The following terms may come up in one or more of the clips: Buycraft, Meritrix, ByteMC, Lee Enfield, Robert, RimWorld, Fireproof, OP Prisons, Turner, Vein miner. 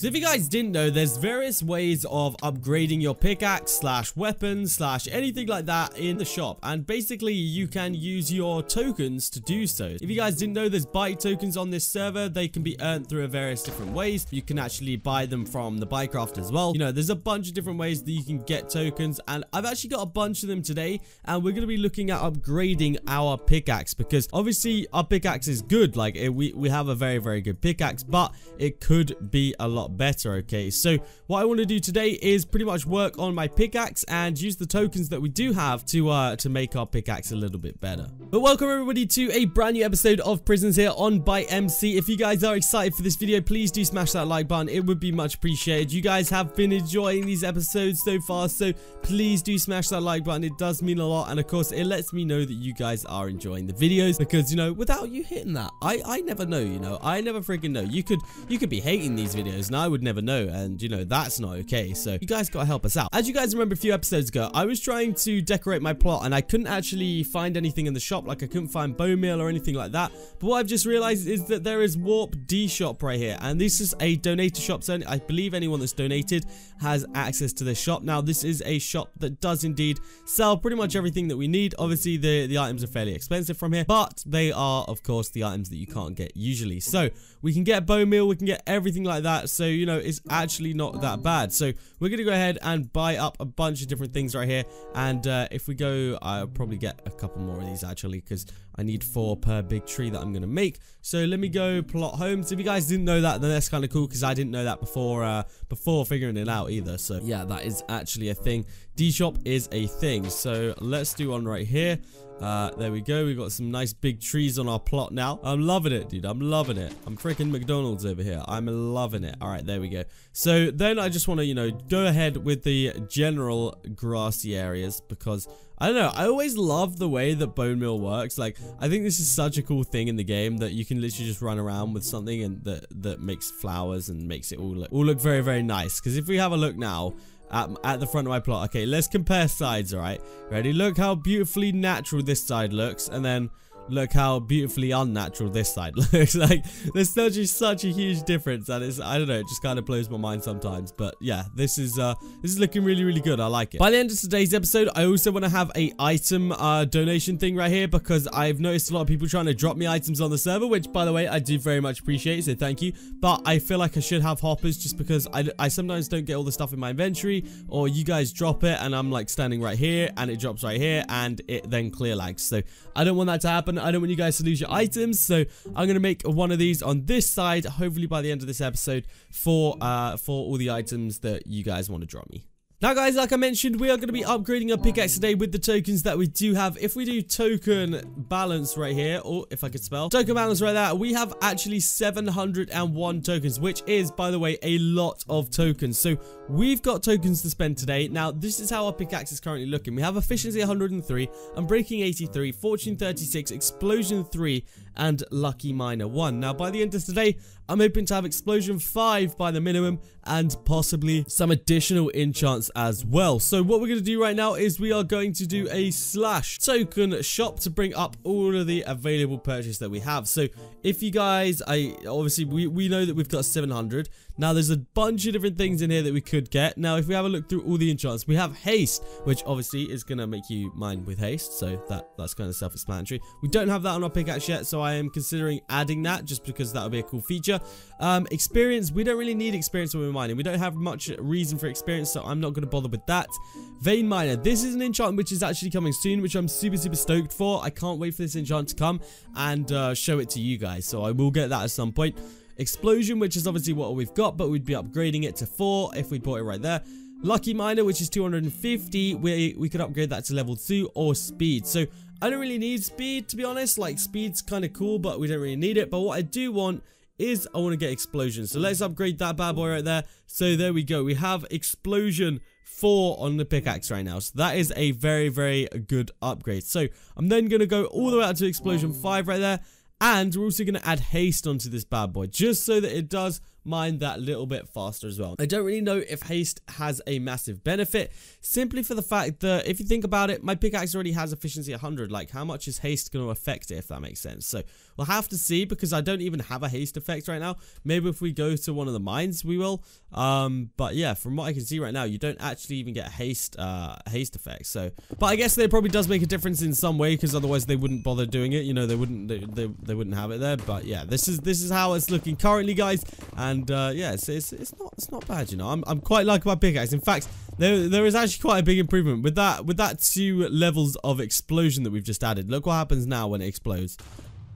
So if you guys didn't know, there's various ways of upgrading your pickaxe slash weapons slash anything like that in the shop, and basically you can use your tokens to do so. If you guys didn't know, there's Byte tokens on this server. They can be earned through various different ways. You can actually buy them from the Buycraft as well. You know, there's a bunch of different ways that you can get tokens, and I've actually got a bunch of them today, and we're going to be looking at upgrading our pickaxe, because obviously our pickaxe is good. Like, we have a very, very good pickaxe, but it could be a lot better. Okay, so what I want to do today is pretty much work on my pickaxe and use the tokens that we do have to make our pickaxe a little bit better. But welcome everybody to a brand new episode of Prisons here on ByteMC. If you guys are excited for this video, please do smash that like button. It would be much appreciated. You guys have been enjoying these episodes so far, so please do smash that like button. It does mean a lot, and of course it lets me know that you guys are enjoying the videos, because you know, without you hitting that, I never know. You know, I never freaking know. You could be hating these videos and I would never know, and you know, that's not okay. So you guys gotta help us out. As you guys remember, a few episodes ago I was trying to decorate my plot and I couldn't actually find anything in the shop. Like, I couldn't find bone meal or anything like that. But what I've just realized is that there is Warp D shop right here, and this is a donator shop, so I believe anyone that's donated has access to this shop. Now, this is a shop that does indeed sell pretty much everything that we need. Obviously the items are fairly expensive from here, but they are of course the items that you can't get usually. So we can get bone meal, we can get everything like that. So you know, it's actually not that bad. So we're gonna go ahead and buy up a bunch of different things right here, and if we go, I'll probably get a couple more of these actually, because I need 4 per big tree that I'm gonna make. So let me go plot homes. If you guys didn't know that, then that's kind of cool, because I didn't know that before figuring it out either. So yeah, that is actually a thing. D shop is a thing. So let's do one right here. There we go. We've got some nice big trees on our plot now. I'm loving it, dude. I'm loving it. I'm freaking McDonald's over here. I'm loving it. All right, there we go. So then I just want to, you know, go ahead with the general grassy areas, because I don't know, I always love the way that bone meal works. Like, I think this is such a cool thing in the game that you can literally just run around with something and that makes flowers and makes it all look very, very nice. Because if we have a look now at the front of my plot, okay, let's compare sides, all right? Ready? Look how beautifully natural this side looks, and then look how beautifully unnatural this side looks. Like, there's such a huge difference that it's, I don't know, it just kind of blows my mind sometimes. But yeah, this is looking really, really good. I like it. By the end of today's episode, I also want to have a item donation thing right here, because I've noticed a lot of people trying to drop me items on the server, which by the way I do very much appreciate, so thank you. But I feel like I should have hoppers, just because I sometimes don't get all the stuff in my inventory, or you guys drop it and I'm like standing right here and it drops right here and it then clear lags. So I don't want that to happen. I don't want you guys to lose your items, so I'm gonna make one of these on this side, hopefully by the end of this episode, for all the items that you guys want to drop me. Now guys, like I mentioned, we are going to be upgrading our pickaxe today with the tokens that we do have. If we do token balance right here, or if I could spell, token balance right there, we have actually 701 tokens, which is, by the way, a lot of tokens. So we've got tokens to spend today. Now, this is how our pickaxe is currently looking. We have efficiency 103, unbreaking 83, fortune 36, explosion 3, and lucky miner 1. Now, by the end of today, I'm hoping to have explosion 5 by the minimum, and possibly some additional enchants as well. So what we're going to do right now is we are going to do a slash token shop to bring up all of the available purchase that we have. So if you guys, obviously we know that we've got 700. Now there's a bunch of different things in here that we could get. Now if we have a look through all the enchants, we have haste, which obviously is going to make you mine with haste. So that's kind of self-explanatory. We don't have that on our pickaxe yet, so I am considering adding that, just because that would be a cool feature. Experience, we don't really need experience when we're mining. We don't have much reason for experience, so I'm not going to bother with that. Vein miner, this is an enchant which is actually coming soon, which I'm super, super stoked for. I can't wait for this enchant to come and show it to you guys, so I will get that at some point. Explosion, which is obviously what we've got, but we'd be upgrading it to 4 if we bought it right there. Lucky miner, which is 250, we could upgrade that to level 2 or speed. So I don't really need speed, to be honest. Like, speed's kind of cool, but we don't really need it. But what I do want is I want to get explosion. So let's upgrade that bad boy right there. So there we go. We have explosion 4 on the pickaxe right now. So that is a very, very good upgrade. So I'm then going to go all the way out to explosion 5 right there. And we're also going to add haste onto this bad boy, just so that it does mine that little bit faster as well. I don't really know if haste has a massive benefit, simply for the fact that if you think about it, my pickaxe already has efficiency 100. Like, how much is haste going to affect it, if that makes sense? So we'll have to see, because I don't even have a haste effect right now. Maybe if we go to one of the mines we will, but yeah, from what I can see right now, you don't actually even get haste effect. So, but I guess that probably does make a difference in some way, because otherwise they wouldn't bother doing it, you know, they wouldn't have it there. But yeah, this is how it's looking currently, guys. And yeah, it's not bad, you know. I'm quite liking my pickaxe. In fact, there is actually quite a big improvement with that 2 levels of explosion that we've just added. Look what happens now when it explodes.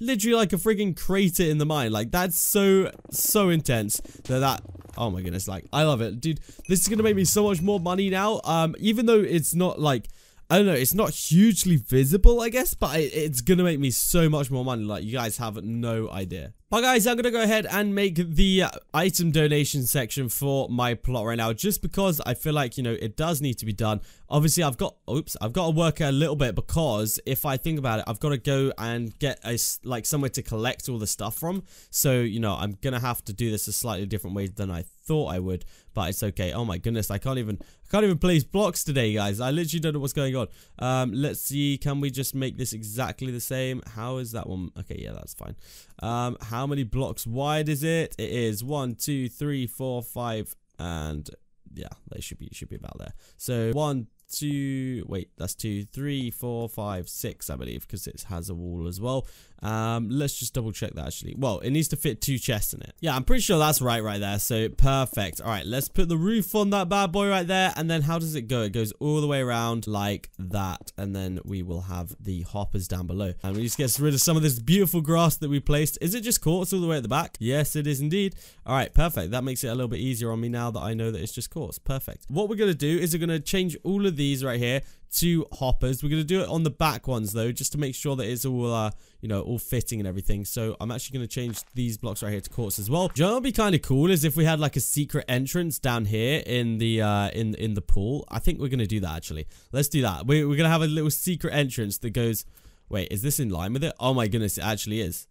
Literally like a friggin' crater in the mine. Like, that's so intense that oh my goodness, like, I love it, dude. This is gonna make me so much more money now. Even though it's not, like, I don't know, it's not hugely visible, I guess, but it's gonna make me so much more money. Like, you guys have no idea. But guys, I'm gonna go ahead and make the item donation section for my plot right now, just because I feel like, you know, it does need to be done. Obviously, I've got to work a little bit, because if I think about it, I've got to go and get like somewhere to collect all the stuff from. So, you know, I'm gonna have to do this a slightly different way than I thought I would, but it's okay. Oh my goodness, I can't even place blocks today, guys. I literally don't know what's going on. Let's see, can we just make this exactly the same? How is that one? Okay, yeah, that's fine. How many blocks wide is it? It is 1, 2, 3, 4, 5, and yeah, they should be about there. So 1, 2, wait, that's 2, 3, 4, 5, 6, I believe, because it has a wall as well. Let's just double check that actually. Well, it needs to fit 2 chests in it. Yeah, I'm pretty sure that's right there. So perfect. All right, let's put the roof on that bad boy right there. And then how does it go? It goes all the way around like that. And then we will have the hoppers down below. And we just get rid of some of this beautiful grass that we placed. Is it just quartz all the way at the back? Yes, it is indeed. All right, perfect. That makes it a little bit easier on me now that I know that it's just quartz. Perfect. What we're going to do is we're going to change all of these right here to hoppers. We're going to do it on the back ones though, just to make sure that it's all you know, all fitting and everything. So I'm actually going to change these blocks right here to quartz as well. Do you know what would be kind of cool is if we had like a secret entrance down here in the in the pool. I think we're going to do that actually. Let's do that. We're going to have a little secret entrance that goes, wait, is this in line with it? Oh my goodness, it actually is.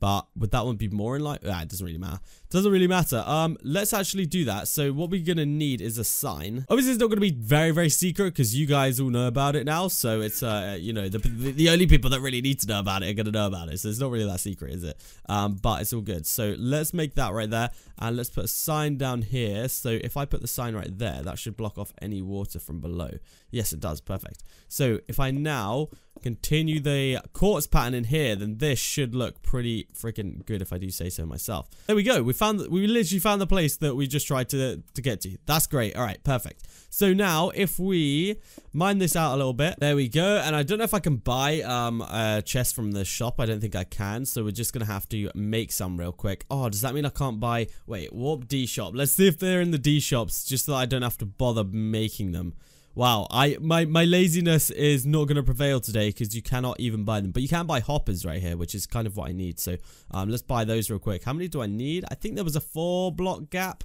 But would that one be more in line? Ah, it doesn't really matter. Doesn't really matter. Let's actually do that. So what we're going to need is a sign. Obviously, it's not going to be very, very secret because you guys all know about it now. So it's, you know, the only people that really need to know about it are going to know about it. So it's not really that secret, is it? But it's all good. So let's make that right there. And let's put a sign down here. So if I put the sign right there, that should block off any water from below. Yes, it does. Perfect. So if I now continue the quartz pattern in here, then this should look pretty freaking good, if I do say so myself. There we go. We literally found the place that we just tried to get to. That's great. All right, perfect. So now if we mine this out a little bit, there we go. And I don't know if I can buy a chest from the shop. I don't think I can. So we're just going to have to make some real quick. Oh, does that mean I can't buy? Wait, warp D shop. Let's see if they're in the D shops, just so that I don't have to bother making them. Wow, my laziness is not going to prevail today because you cannot even buy them. But you can buy hoppers right here, which is kind of what I need. So let's buy those real quick. How many do I need? I think there was a 4-block gap.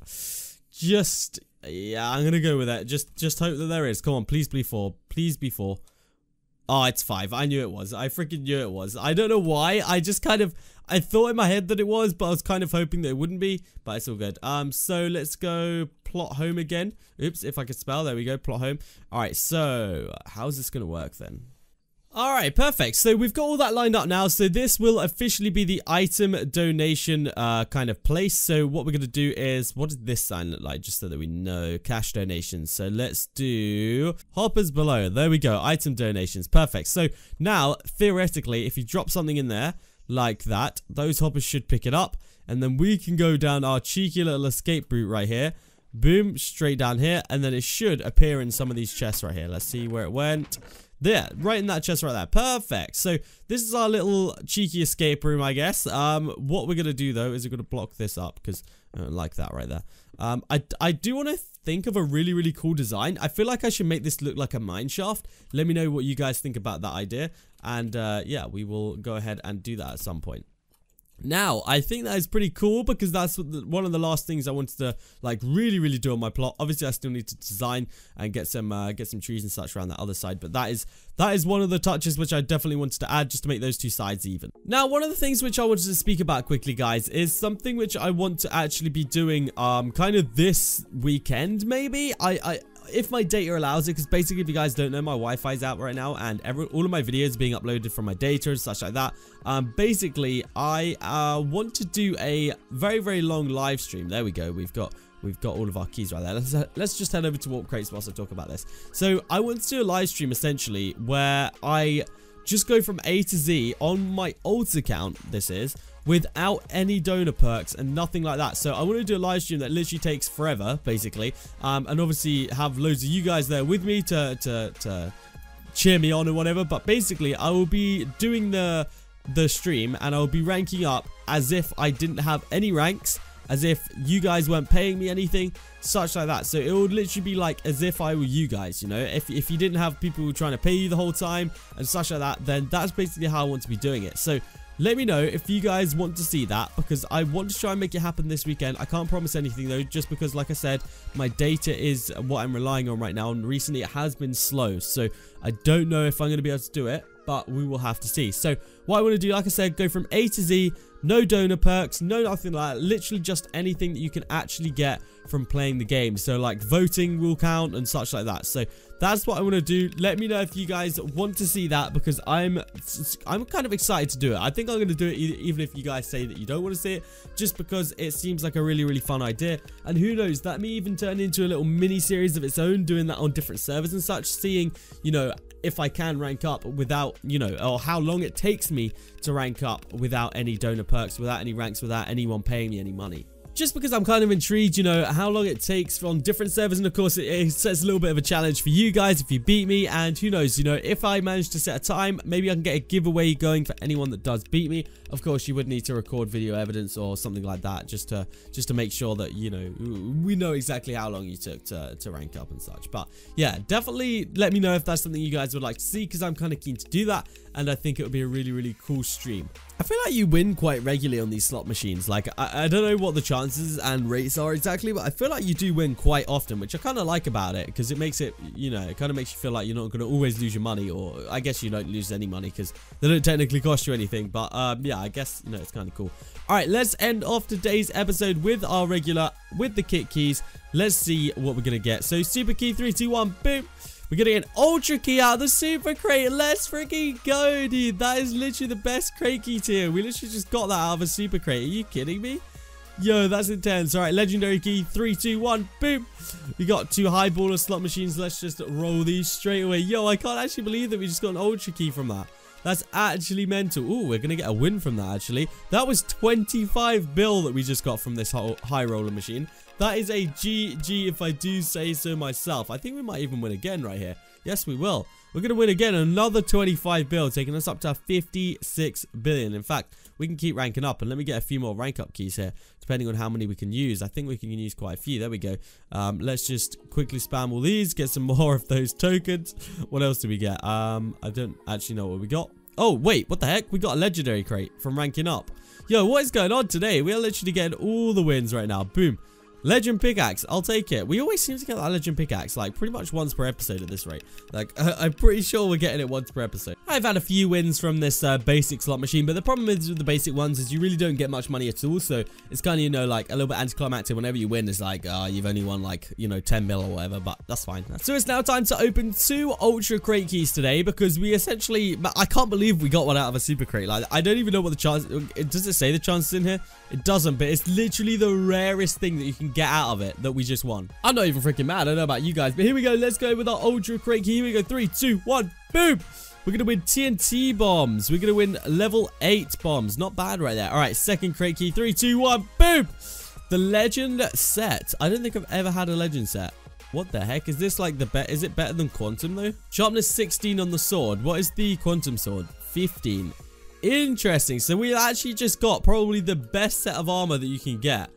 Just, yeah, I'm going to go with that. Just hope that there is. Come on, please be 4. Please be 4. Oh, it's 5. I knew it was. I freaking knew it was. I don't know why. I just kind of, I thought in my head that it was, but I was kind of hoping that it wouldn't be. But it's all good. So let's go plot home again. Oops, if I could spell. There we go, plot home. All right, so how's this going to work then? All right, perfect. So we've got all that lined up now. So this will officially be the item donation kind of place. So what we're going to do is, what does this sign look like? Just so that we know, cash donations. So let's do hoppers below. There we go, item donations. Perfect. So now, theoretically, if you drop something in there like that, those hoppers should pick it up. And then we can go down our cheeky little escape route right here. Boom, straight down here. And then it should appear in some of these chests right here. Let's see where it went. There, right in that chest right there. Perfect. So this is our little cheeky escape room, I guess. What we're going to do, though, is we're going to block this up because I don't like that right there. I do want to think of a really, really cool design. I feel like I should make this look like a mine shaft. Let me know what you guys think about that idea. And, yeah, we will go ahead and do that at some point. Now, I think that is pretty cool because that's one of the last things I wanted to like really do on my plot. Obviously, I still need to design and get some trees and such around that other side, but that is one of the touches which I definitely wanted to add just to make those two sides even. Now, one of the things which I wanted to speak about quickly, guys, is something which I want to actually be doing kind of this weekend, maybe. If my data allows it, because basically, if you guys don't know, my Wi-Fi's out right now, and all of my videos being uploaded from my data and such like that. Basically, I want to do a very long live stream. There we go. We've got all of our keys right there. Let's just head over to Warp Crates whilst I talk about this. So I want to do a live stream essentially where I just go from A to Z on my old account. This is without any donor perks and nothing like that. So I want to do a live stream that literally takes forever, basically, and obviously have loads of you guys there with me to cheer me on or whatever. But basically, I will be doing the stream and I'll be ranking up as if I didn't have any ranks, as if you guys weren't paying me anything, such like that. So it would literally be like as if I were you guys, you know, if you didn't have people trying to pay you the whole time and such like that, then that's basically how I want to be doing it. So let me know if you guys want to see that, because I want to try and make it happen this weekend. I can't promise anything though, just because, like I said, my data is what I'm relying on right now, and recently it has been slow, so I don't know if I'm going to be able to do it, but we will have to see. So what I want to do, like I said, go from A to Z, no donor perks, no nothing like that, literally just anything that you can actually get from playing the game. So like voting will count and such like that. So that's what I want to do. Let me know if you guys want to see that, because I'm kind of excited to do it. I think I'm going to do it even if you guys say that you don't want to see it, just because it seems like a really fun idea. And who knows, that may even turn into a little mini series of its own, doing that on different servers and such, seeing, you know, if I can rank up without, you know, or how long it takes me to rank up without any donor perks, without any ranks, without anyone paying me any money. Just because I'm kind of intrigued, you know, how long it takes on different servers. And of course, it sets a little bit of a challenge for you guys if you beat me. And who knows, you know, if I manage to set a time, maybe I can get a giveaway going for anyone that does beat me. Of course, you would need to record video evidence or something like that, just to make sure that, you know, we know exactly how long you took to rank up and such. But yeah, definitely let me know if that's something you guys would like to see, because I'm kind of keen to do that. And I think it would be a really cool stream. I feel like you win quite regularly on these slot machines. Like, I don't know what the chances and rates are exactly, but I feel like you do win quite often, which I kind of like about it, because it makes it, you know, it kind of makes you feel like you're not going to always lose your money. Or I guess you don't lose any money because they don't technically cost you anything. But yeah, I guess, you know, it's kind of cool. All right, let's end off today's episode with our regular, with the kit keys. Let's see what we're going to get. So super key, 3, 2, 1, boom. We're getting an ultra key out of the super crate. Let's freaking go, dude. That is literally the best crate key tier. We literally just got that out of a super crate. Are you kidding me? Yo, that's intense. All right, legendary key, 3, 2, 1, boom. We got 2 high baller slot machines. Let's just roll these straight away. Yo, I can't actually believe that we just got an ultra key from that. That's actually mental. Ooh, we're going to get a win from that, actually. That was 25 bill that we just got from this whole high roller machine. That is a GG, if I do say so myself. I think we might even win again right here. Yes, we will. We're going to win again. Another 25 bill, taking us up to 56 billion. In fact, we can keep ranking up. And let me get a few more rank up keys here, depending on how many we can use. I think we can use quite a few. There we go. Let's just quickly spam all these, get some more of those tokens. What else do we get? I don't actually know what we got. Oh, wait, what the heck? We got a legendary crate from ranking up. Yo, what is going on today? We are literally getting all the wins right now. Boom. Legend pickaxe, I'll take it. We always seem to get that legend pickaxe, like, pretty much once per episode at this rate. Like, I'm pretty sure we're getting it once per episode. I've had a few wins from this basic slot machine, but the problem is with the basic ones is you really don't get much money at all, so it's kind of, you know, like, a little bit anticlimactic. Whenever you win, it's like, you've only won, like, you know, 10 mil or whatever, but that's fine. So it's now time to open 2 ultra crate keys today, because we essentially, I can't believe we got one out of a super crate. Like, I don't even know what the chance, does it say the chances in here? It doesn't, but it's literally the rarest thing that you can get out of it that we just won. I'm not even freaking mad. I don't know about you guys, but here we go. Let's go with our ultra crate key. Here we go. 3, 2, 1, boom. We're going to win TNT bombs. We're going to win level 8 bombs. Not bad right there. All right, second crate key. 3, 2, 1, boom. The legend set. I don't think I've ever had a legend set. What the heck? Is this like the bet? Is it better than quantum though? Sharpness 16 on the sword. What is the quantum sword? 15. Interesting. So we actually just got probably the best set of armor that you can get.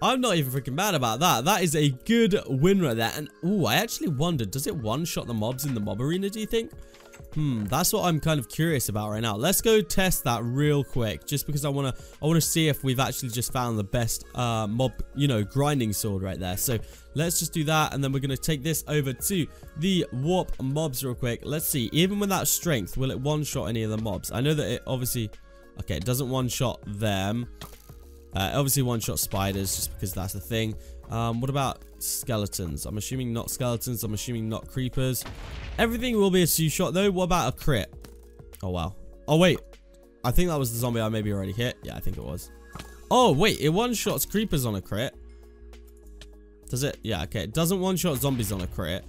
I'm not even freaking mad about that. That is a good win right there. And, ooh, I actually wondered, does it one-shot the mobs in the mob arena, do you think? That's what I'm kind of curious about right now. Let's go test that real quick, just because I want to see if we've actually just found the best mob, you know, grinding sword right there. So let's just do that, and then we're going to take this over to the warp mobs real quick. Let's see, even with that strength, will it one-shot any of the mobs? I know that it obviously... Okay, it doesn't one-shot them. Obviously one-shot spiders, just because that's the thing. What about skeletons? I'm assuming not skeletons. I'm assuming not creepers. Everything will be a two-shot, though. What about a crit? Oh, wow. Oh, wait. I think that was the zombie I maybe already hit. Yeah, I think it was. Oh, wait. It one-shots creepers on a crit. Does it? Yeah, okay. It doesn't one-shot zombies on a crit,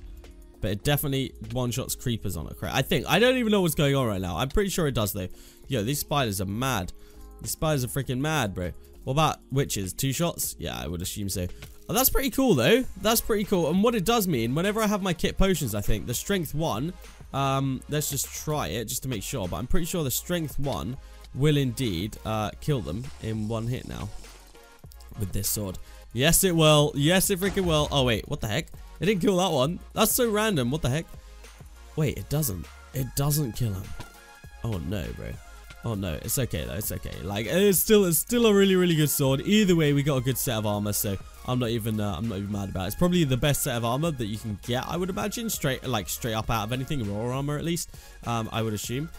but it definitely one-shots creepers on a crit, I think. I don't even know what's going on right now. I'm pretty sure it does, though. Yo, these spiders are mad. These spiders are freaking mad, bro. What about witches? Two shots? Yeah, I would assume so. Oh, that's pretty cool, though. That's pretty cool. And what it does mean, whenever I have my kit potions, I think, the strength one, let's just try it just to make sure. But I'm pretty sure the strength one will indeed kill them in one hit now with this sword. Yes, it will. Yes, it freaking will. Oh, wait. What the heck? It didn't kill that one. That's so random. What the heck? Wait, it doesn't. It doesn't kill him. Oh, no, bro. Oh, no. It's okay, though. It's okay. Like, it's still a really, really good sword. Either way, we got a good set of armor, so I'm not even mad about it. It's probably the best set of armor that you can get, I would imagine. Straight up out of anything. Raw armor, at least. I would assume.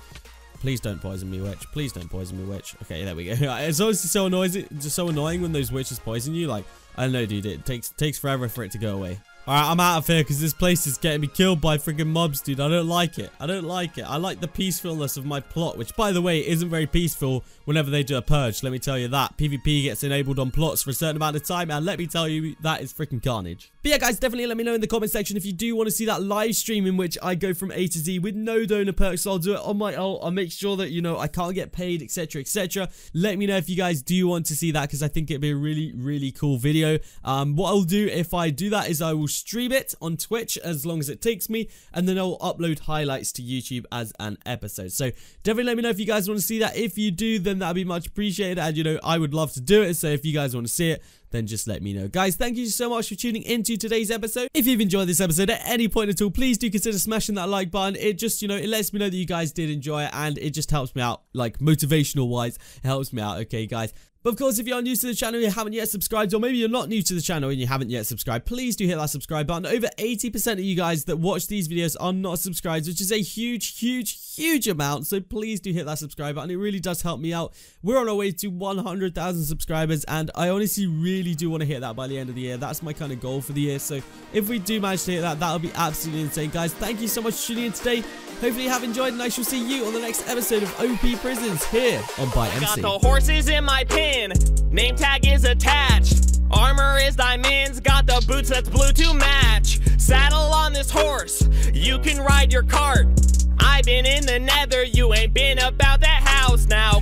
Please don't poison me, witch. Please don't poison me, witch. Okay, there we go. It's obviously so annoying. It's just so annoying when those witches poison you. Like, I don't know, dude. It takes forever for it to go away. Alright, I'm out of here because this place is getting me killed by freaking mobs, dude. I don't like it. I don't like it. I like the peacefulness of my plot, which, by the way, isn't very peaceful whenever they do a purge. Let me tell you that. PvP gets enabled on plots for a certain amount of time, and let me tell you, that is freaking carnage. But yeah, guys, definitely let me know in the comment section if you do want to see that live stream in which I go from A to Z with no donor perks. So I'll do it on my own. I'll make sure that, you know, I can't get paid, etc, etc. Let me know if you guys do want to see that, because I think it'd be a really, really cool video. What I'll do if I do that is I will stream it on Twitch as long as it takes me, and then I'll upload highlights to YouTube as an episode. So definitely let me know if you guys want to see that. If you do, then that'd be much appreciated, and you know, I would love to do it. So if you guys want to see it, then just let me know. Guys, thank you so much for tuning into today's episode. If you've enjoyed this episode at any point at all, please do consider smashing that like button. It just, you know, it lets me know that you guys did enjoy it, and it just helps me out, like, motivational wise. It helps me out, okay, guys? But of course, if you are new to the channel, you haven't yet subscribed, or maybe you're not new to the channel and you haven't yet subscribed, please do hit that subscribe button. Over 80% of you guys that watch these videos are not subscribed, which is a huge, huge, huge amount. So please do hit that subscribe button. It really does help me out. We're on our way to 100,000 subscribers, and I honestly really do want to hit that by the end of the year. That's my kind of goal for the year. So if we do manage to hit that, that'll be absolutely insane. Guys, thank you so much for tuning in today. Hopefully you have enjoyed, and I shall see you on the next episode of OP Prisons here on ByteMC. Got the horses in my pants. Name tag is attached. Armor is diamonds. Got the boots that's blue to match. Saddle on this horse. You can ride your cart. I've been in the nether. You ain't been about that house now.